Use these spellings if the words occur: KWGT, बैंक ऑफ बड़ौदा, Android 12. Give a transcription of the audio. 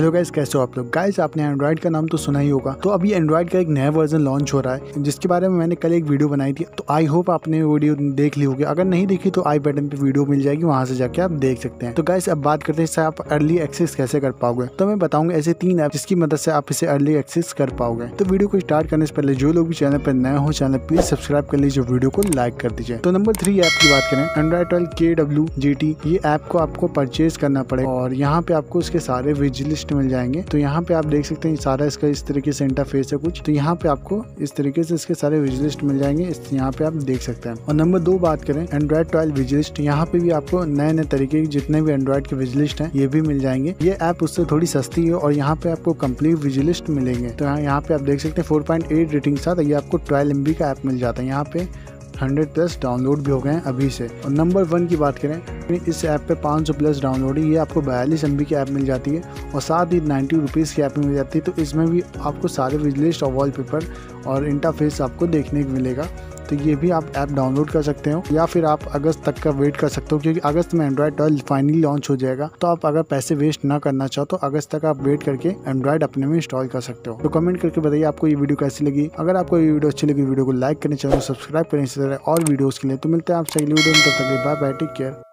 Hello guys, कैसे हो आप लोग। गाइस, आपने एंड्रॉइड का नाम तो सुना ही होगा। तो अभी एंड्रॉइड का एक नया वर्जन लॉन्च हो रहा है, जिसके बारे में मैंने कल एक वीडियो बनाई थी। तो आई होप आपने वीडियो देख ली होगी। अगर नहीं देखी तो आई बटन पे वीडियो मिल जाएगी, वहां से जाके आप देख सकते हैं। तो गाइस, अब बात करते हैं इससे आप अर्ली एक्सेस कैसे कर पाओगे। तो मैं बताऊंगा ऐसे तीन ऐप जिसकी मदद से आप इसे अर्ली एक्सेस कर पाओगे। तो वीडियो को स्टार्ट करने से पहले जो लोग भी चैनल पर नए हो, चैनल प्लीज सब्सक्राइब कर लीजिए, वीडियो को लाइक कर दीजिए। तो नंबर 3 ऐप की बात करें, एंड्रॉइड 12 KWGT। ये ऐप को आपको परचेज करना पड़ेगा और यहाँ पे आपको इसके सारे विजिलिस्ट मिल जाएंगे। तो यहाँ पे आप देख सकते हैं सारा इसका इस तरीके से इंटरफेस है कुछ। तो यहाँ पे आपको इस तरीके से इसके सारे विजिलिस्ट मिल जाएंगे, यहाँ पे आप देख सकते हैं। और नंबर 2 बात करें, एंड्रॉइड 12 विजिलिस्ट। यहाँ पे भी आपको नए नए तरीके के जितने भी एंड्रॉइड के विजिलिस्ट हैं ये भी मिल जाएंगे। ये ऐप उससे थोड़ी सस्ती है और यहाँ पे आपको कम्प्लीट विजिलिस्ट मिलेंगे। तो यहाँ पे आप देख सकते हैं 4.8 रेटिंग साथ ये आपको 12 MB का ऐप मिल जाता है। यहाँ पे 100+ डाउनलोड भी हो गए हैं अभी से। और नंबर 1 की बात करें, इस ऐप पे 500+ डाउनलोड है। ये आपको 42 MB की ऐप मिल जाती है और साथ ही 90 रुपीज़ की ऐप मिल जाती है। तो इसमें भी आपको सारे विजिलिस्ट और वॉलपेपर और इंटरफेस आपको देखने को मिलेगा। तो ये भी आप ऐप डाउनलोड कर सकते हो या फिर आप अगस्त तक का वेट कर सकते हो, क्योंकि अगस्त में एंड्रॉइड 12 फाइनली लॉन्च हो जाएगा। तो आप अगर पैसे वेस्ट ना करना चाहो तो अगस्त तक आप वेट करके एंड्रॉइड अपने में इंस्टॉल कर सकते हो। तो कमेंट करके बताइए आपको ये वीडियो कैसी लगी। अगर आपको ये वीडियो अच्छी लगी, वीडियो को लाइक करें, चैनल को सब्सक्राइब करें इसी तरह और वीडियोज़ के लिए। तो मिलते हैं आपसे अगली वीडियो में, तब तक बाय बाय, टेक केयर।